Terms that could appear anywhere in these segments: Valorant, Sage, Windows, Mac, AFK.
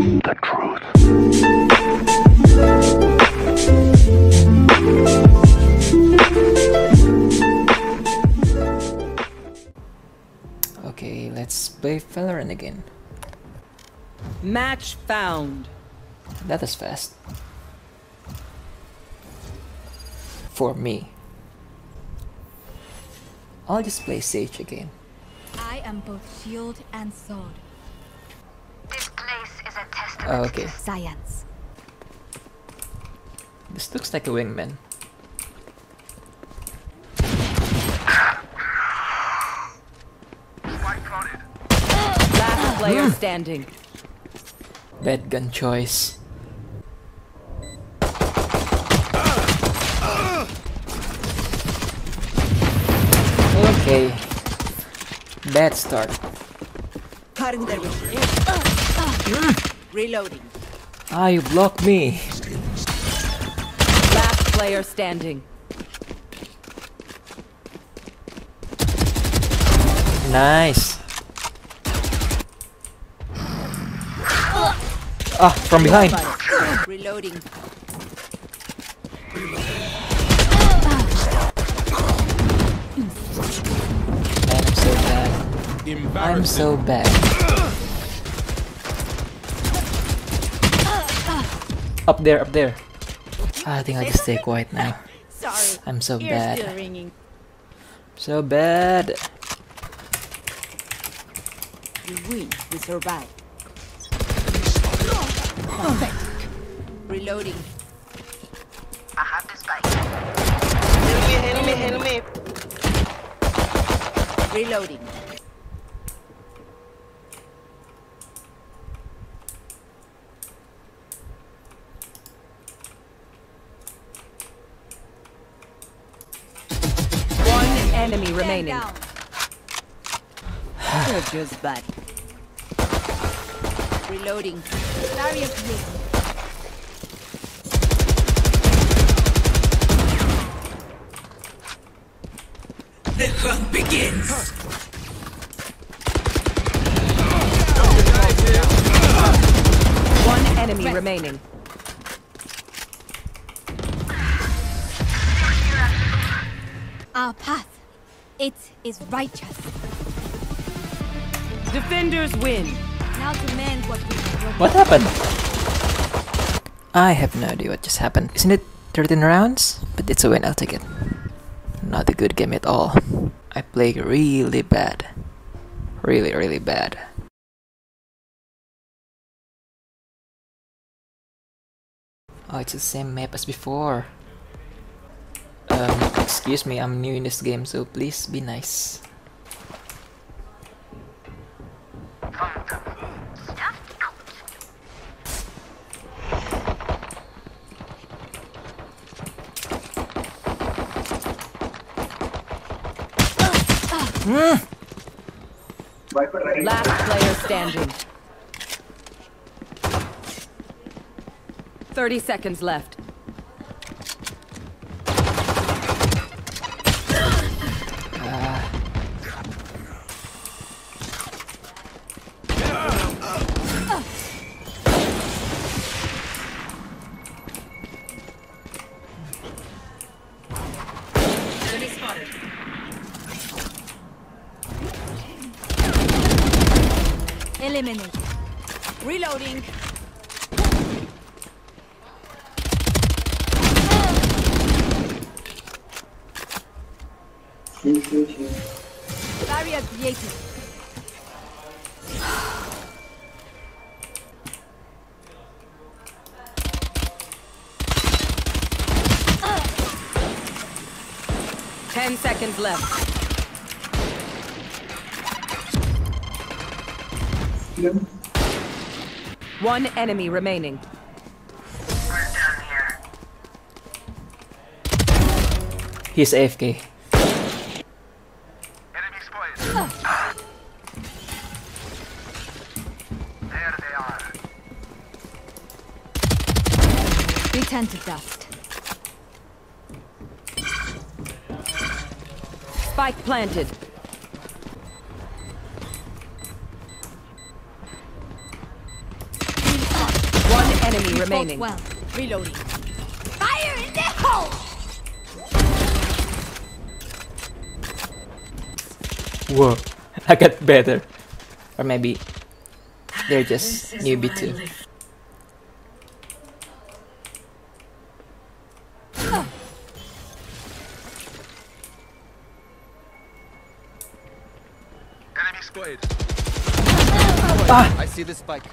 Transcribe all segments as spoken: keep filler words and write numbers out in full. the truth. Okay, let's play Valorant again. Match found. That is fast. For me. I'll just play Sage again. I am both shield and sword. This place is a testament okay. to science. This looks like a wingman. Last player standing. Bad gun choice. Okay, bad start. Reloading. Ah, you blocked me. Last player standing. Nice. Ah, from behind. Reloading. I'm so bad. Up there, up there. I think I'll just stay quiet now. Sorry. I'm so bad. So bad. You win, we survive. Reloading. I have this bike. Enemy, enemy, enemy. Reloading. Enemy remaining. You're just bad. Reloading. The hunt begins. One enemy Rest. remaining. Our path. It is righteous. Defenders win. Now demand what we What happened? I have no idea what just happened. Isn't it thirteen rounds? But it's a win, I'll take it. Not a good game at all. I play really bad. Really, really bad. Oh, it's the same map as before. Um, excuse me, I'm new in this game, so please be nice. Mm. Last player standing. Thirty seconds left. Eliminate. Reloading. Barrier created. Ten seconds left. One enemy remaining. We're done here. He's A F K. Enemy spotted. Uh. There they are. Return to dust. Spike planted. enemy Report remaining. Well. Reloading. Fire in the hole! Whoa, I got better. Or maybe they're just newbie too. Enemy spotted. Ah. I see the spike.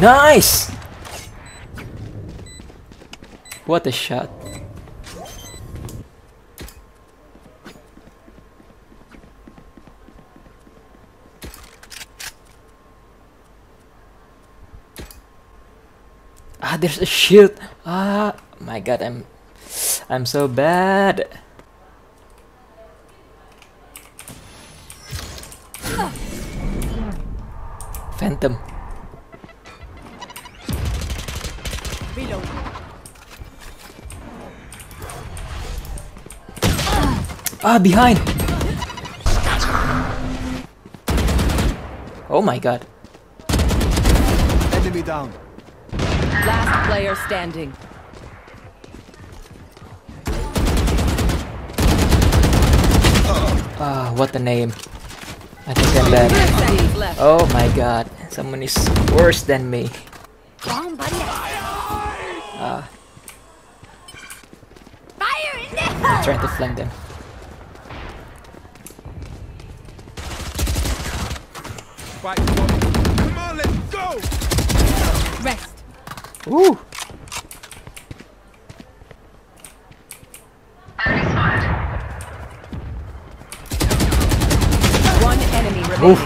Nice! What a shot. Ah, there's a shield. Ah, my god, I'm I'm so bad. Phantom. Reload. Ah, behind! Oh my god. Enemy down. Last player standing. Ah, what a name. I think I'm bad. Oh my god. Someone is worse than me. Ah. I'm trying to flank them. Come on, let's go. Rest. Ooh. One enemy remaining.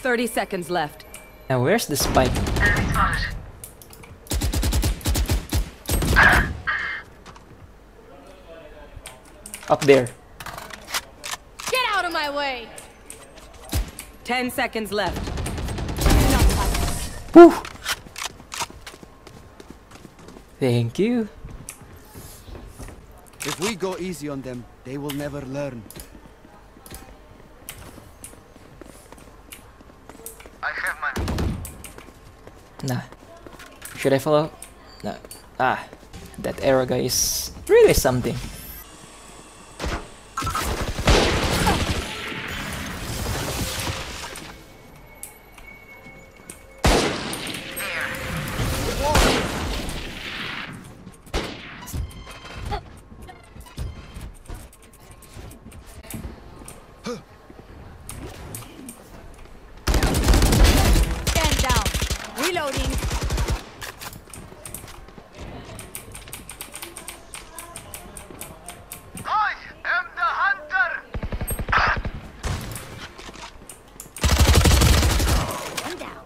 Thirty seconds left. Now where's the spike? Up there. My way. Ten seconds left. Woo. Thank you. If we go easy on them, they will never learn. I have my. Nah. Should I follow? No. Ah, that arrow guy is really something. Reloading. I am the hunter. One down.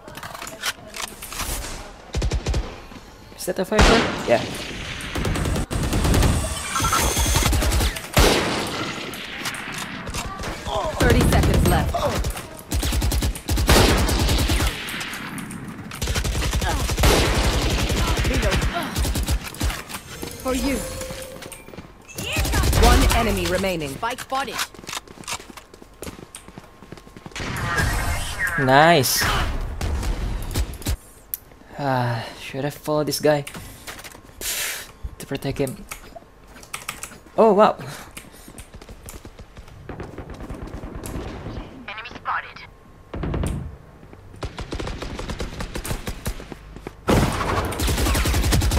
Is that a fighter? Yeah. Oh. Thirty seconds left. Oh. For you. One enemy remaining. Spike spotted. Nice. Ah, should I follow this guy to protect him? Oh wow. Enemy spotted.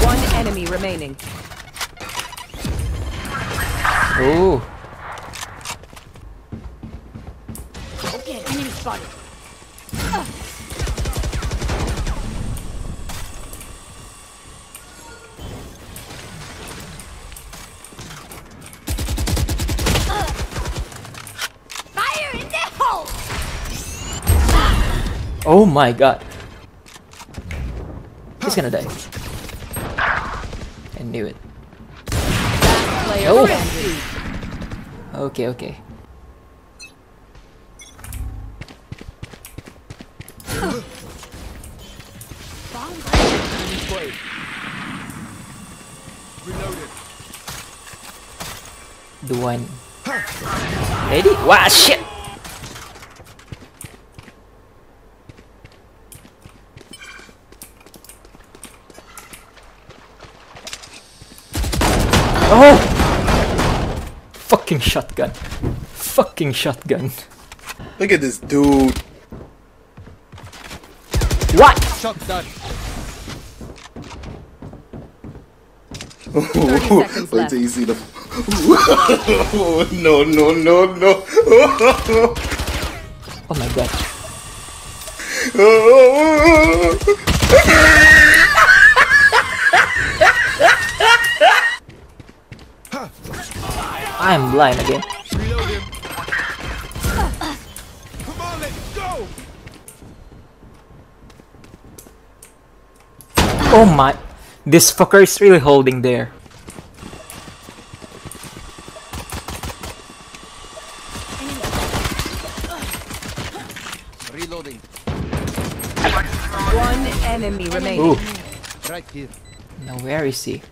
One enemy remaining. Ooh. Okay, enemy spotted. Uh. Fire in the hole! Oh my god. He's gonna die. I knew it. Oh! Okay, okay. do one. Ready? Wow, shit! Oh! Fucking shotgun. Fucking shotgun. Look at this dude. What? Shotgun. Wait till you see the. Oh, no, no, no, no. Oh my god. I'm blind again. Come on, let's go. Oh my. This fucker is really holding there. Reloading. One enemy remaining. Ooh. Right here. Now where is he?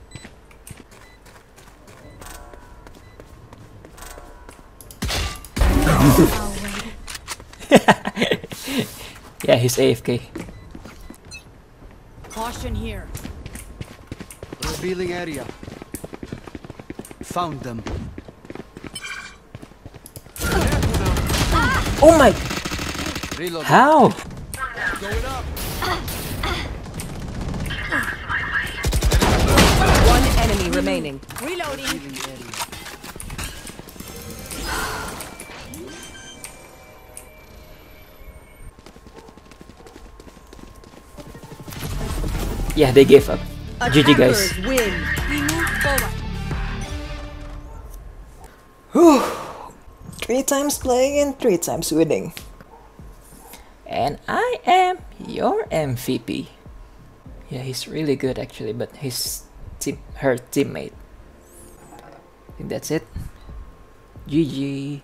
Yeah, he's A F K. Caution here. Revealing area. Found them. Oh my! Reload. How? Going up. One enemy remaining. Reloading. Yeah, they gave up. G G guys. Win. We move forward. Whew. Three times playing and three times winning. And I am your M V P. Yeah, he's really good actually, but his team, her teammate. I think that's it. G G.